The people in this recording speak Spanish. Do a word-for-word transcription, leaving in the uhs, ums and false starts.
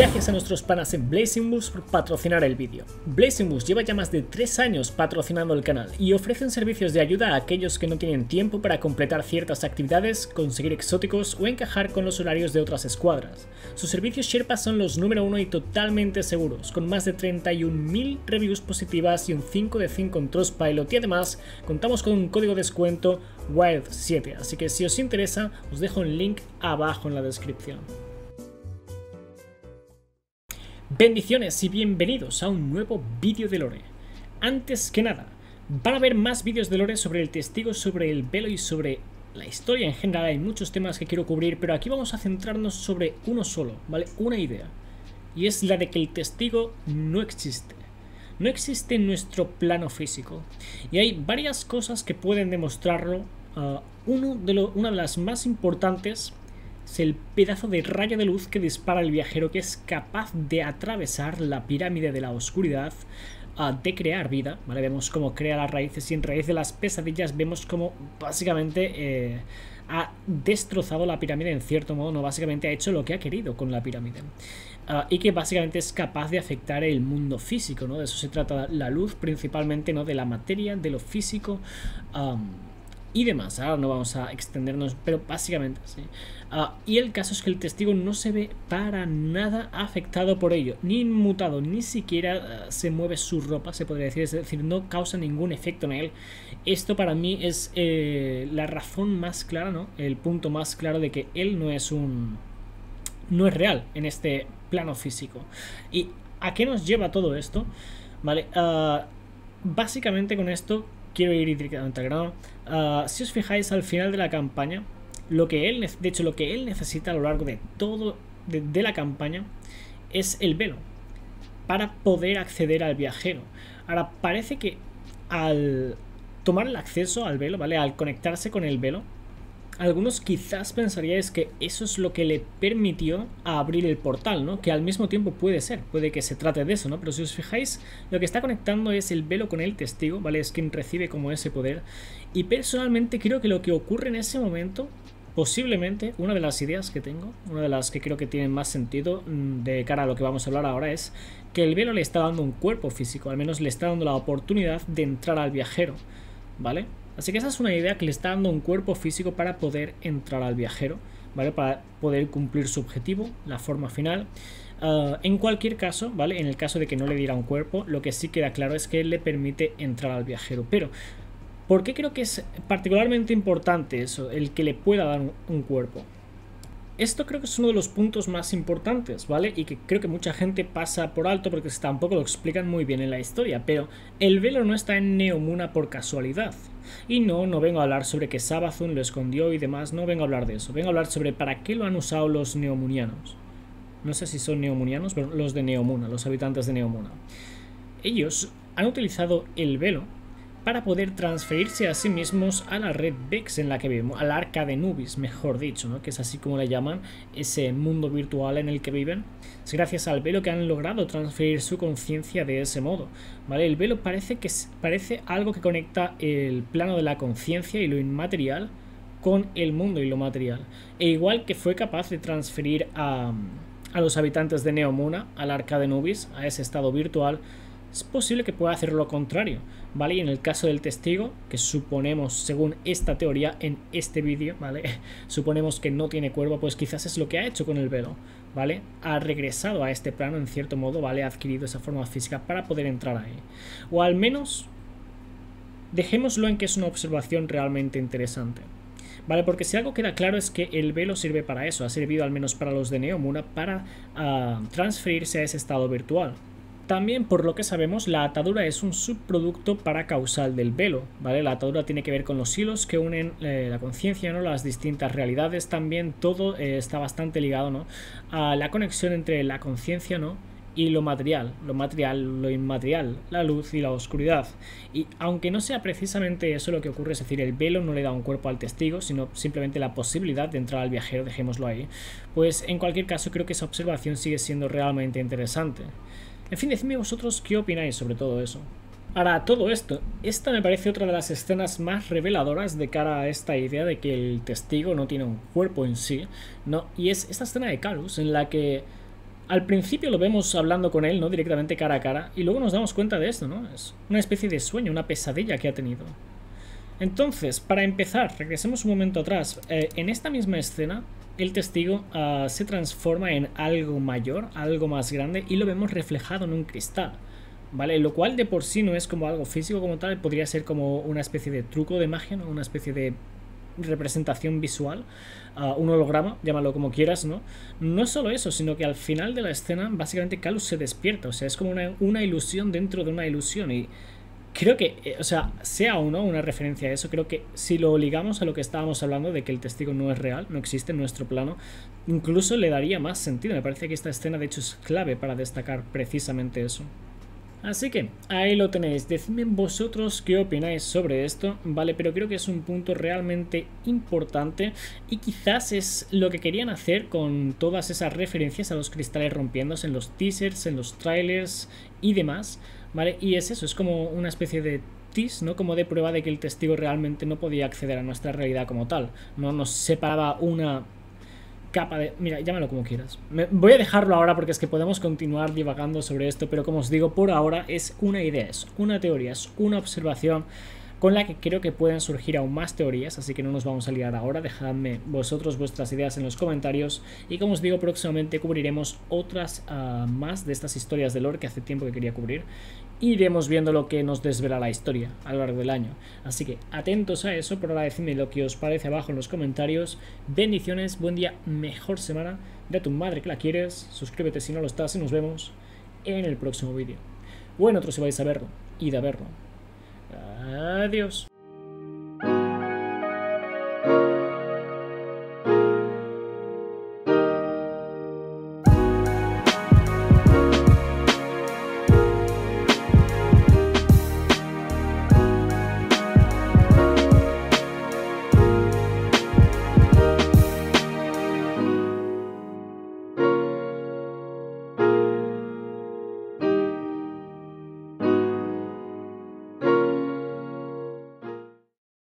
Gracias a nuestros panas en BlazingBoost por patrocinar el vídeo. BlazingBoost lleva ya más de tres años patrocinando el canal y ofrecen servicios de ayuda a aquellos que no tienen tiempo para completar ciertas actividades, conseguir exóticos o encajar con los horarios de otras escuadras. Sus servicios Sherpa son los número uno y totalmente seguros, con más de treinta y un mil reviews positivas y un cinco de cinco en Trustpilot, y además contamos con un código de descuento Wild siete, así que si os interesa os dejo un link abajo en la descripción. Bendiciones y bienvenidos a un nuevo vídeo de lore. Antes que nada, van a haber más vídeos de lore sobre el testigo, sobre el velo y sobre la historia en general. Hay muchos temas que quiero cubrir, pero aquí vamos a centrarnos sobre uno solo, ¿vale? Una idea, y es la de que el testigo no existe. No existe en nuestro plano físico, y hay varias cosas que pueden demostrarlo. Uh, uno de lo, una de las más importantes es el pedazo de rayo de luz que dispara el viajero, que es capaz de atravesar la pirámide de la oscuridad, uh, de crear vida, ¿vale? Vemos cómo crea las raíces, y en raíz de las pesadillas vemos cómo básicamente eh, ha destrozado la pirámide en cierto modo, no, básicamente ha hecho lo que ha querido con la pirámide. Uh, y que básicamente es capaz de afectar el mundo físico, ¿no? De eso se trata la luz principalmente, ¿no? De la materia, de lo físico, um, y demás. Ahora no vamos a extendernos, pero básicamente sí. Uh, y el caso es que el testigo no se ve para nada afectado por ello, ni inmutado, ni siquiera uh, se mueve su ropa, se podría decir, es decir, no causa ningún efecto en él. Esto para mí es eh, la razón más clara, ¿no? El punto más claro de que él no es un... no es real en este plano físico. ¿Y a qué nos lleva todo esto? Vale, uh, básicamente con esto quiero ir directamente al grano. Uh, si os fijáis al final de la campaña, lo que él, de hecho lo que él necesita a lo largo de todo de, de la campaña es el velo para poder acceder al viajero. Ahora, parece que al tomar el acceso al velo, vale, al conectarse con el velo, algunos quizás pensaríais que eso es lo que le permitió abrir el portal, ¿no? Que al mismo tiempo puede ser, puede que se trate de eso, ¿no? Pero si os fijáis, lo que está conectando es el velo con el testigo, ¿vale? Es quien recibe como ese poder. Y personalmente creo que lo que ocurre en ese momento, posiblemente, una de las ideas que tengo, una de las que creo que tienen más sentido de cara a lo que vamos a hablar ahora, es que el velo le está dando un cuerpo físico, al menos le está dando la oportunidad de entrar al viajero, ¿vale? Así que esa es una idea, que le está dando un cuerpo físico para poder entrar al viajero, ¿vale? Para poder cumplir su objetivo, la forma final. Uh, en cualquier caso, ¿vale? En el caso de que no le diera un cuerpo, lo que sí queda claro es que le permite entrar al viajero. Pero, ¿por qué creo que es particularmente importante eso, el que le pueda dar un, un cuerpo? Esto creo que es uno de los puntos más importantes, ¿vale? Y que creo que mucha gente pasa por alto porque tampoco lo explican muy bien en la historia, pero el velo no está en Neomuna por casualidad. Y no, no vengo a hablar sobre que Sabazun lo escondió y demás, no vengo a hablar de eso. Vengo a hablar sobre para qué lo han usado los neomunianos. No sé si son neomunianos, pero los de Neomuna, los habitantes de Neomuna. Ellos han utilizado el velo para poder transferirse a sí mismos a la red Vex en la que vivimos, al arca de Nubis, mejor dicho, ¿no? Que es así como le llaman, ese mundo virtual en el que viven. Es gracias al velo que han logrado transferir su conciencia de ese modo, ¿vale? El velo parece, que, parece algo que conecta el plano de la conciencia y lo inmaterial con el mundo y lo material. E igual que fue capaz de transferir a, a los habitantes de Neomuna, al arca de Nubis, a ese estado virtual, es posible que pueda hacer lo contrario, ¿vale? Y en el caso del testigo, que suponemos, según esta teoría en este vídeo, ¿vale? Suponemos que no tiene cuerpo, pues quizás es lo que ha hecho con el velo, ¿vale? Ha regresado a este plano en cierto modo, ¿vale? Ha adquirido esa forma física para poder entrar ahí. O al menos, dejémoslo en que es una observación realmente interesante, ¿vale? Porque si algo queda claro es que el velo sirve para eso, ha servido al menos para los de Neomuna para uh, transferirse a ese estado virtual. También, por lo que sabemos, la atadura es un subproducto paracausal del velo, ¿vale? La atadura tiene que ver con los hilos que unen eh, la conciencia, ¿no? Las distintas realidades también, todo eh, está bastante ligado, ¿no? A la conexión entre la conciencia, ¿no? Y lo material, lo material, lo inmaterial, la luz y la oscuridad. Y aunque no sea precisamente eso lo que ocurre, es decir, el velo no le da un cuerpo al testigo, sino simplemente la posibilidad de entrar al viajero, dejémoslo ahí, pues en cualquier caso creo que esa observación sigue siendo realmente interesante. En fin, decidme vosotros qué opináis sobre todo eso. Ahora, todo esto, esta me parece otra de las escenas más reveladoras de cara a esta idea de que el testigo no tiene un cuerpo en sí, ¿no? Y es esta escena de Kalus en la que al principio lo vemos hablando con él, ¿no? Directamente cara a cara, y luego nos damos cuenta de esto, ¿no? Es una especie de sueño, una pesadilla que ha tenido. Entonces, para empezar, regresemos un momento atrás. Eh, en esta misma escena, el testigo uh, se transforma en algo mayor, algo más grande, y lo vemos reflejado en un cristal, ¿vale? Lo cual de por sí no es como algo físico como tal, podría ser como una especie de truco de magia, ¿no? Una especie de representación visual, uh, un holograma, llámalo como quieras, ¿no? No solo eso, sino que al final de la escena básicamente Kallus se despierta, o sea, es como una, una ilusión dentro de una ilusión, y creo que, o sea, sea o no una referencia a eso, creo que si lo ligamos a lo que estábamos hablando de que el testigo no es real, no existe en nuestro plano, incluso le daría más sentido. Me parece que esta escena de hecho es clave para destacar precisamente eso. Así que ahí lo tenéis, decidme vosotros qué opináis sobre esto, vale, pero creo que es un punto realmente importante y quizás es lo que querían hacer con todas esas referencias a los cristales rompiéndose en los teasers, en los trailers y demás, vale, y es eso, es como una especie de tease, ¿no? Como de prueba de que el testigo realmente no podía acceder a nuestra realidad como tal, no nos separaba una capa de... Mira, llámalo como quieras. Me, voy a dejarlo ahora porque es que podemos continuar divagando sobre esto, pero como os digo, por ahora es una idea, es una teoría, es una observación con la que creo que pueden surgir aún más teorías, así que no nos vamos a liar ahora. Dejadme vosotros vuestras ideas en los comentarios y como os digo, próximamente cubriremos otras uh, más de estas historias de lore que hace tiempo que quería cubrir. Iremos viendo lo que nos desvela la historia a lo largo del año, así que atentos a eso. Por ahora decidme lo que os parece abajo en los comentarios. Bendiciones, buen día, mejor semana, de a tu madre que la quieres, suscríbete si no lo estás y nos vemos en el próximo vídeo, o en otro si vais a verlo, id a verlo. Adiós.